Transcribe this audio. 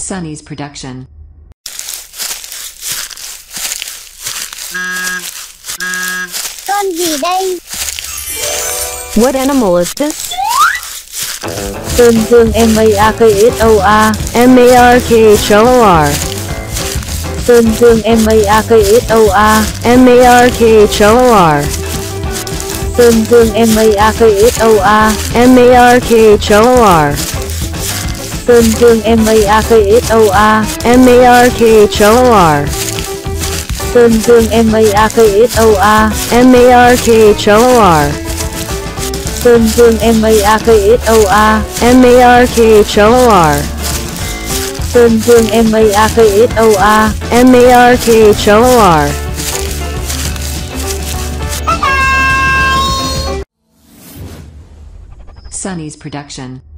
Sunny's Production. Con gì đây? What animal is this? Sơn Dương M-A-R-K-H-O-R. Sơn Dương M-A-R-K-H-O-R. Sơn Dương M-A-R-K-H-O-R. Sơn Dương M-A-R-K-H-O-R. Sơn Dương M-A-R-K-H-O-R. Sơn Dương M-A-R-K-H-O-R. Sơn Dương M-A-R-K-H-O-R. Sunny's Production.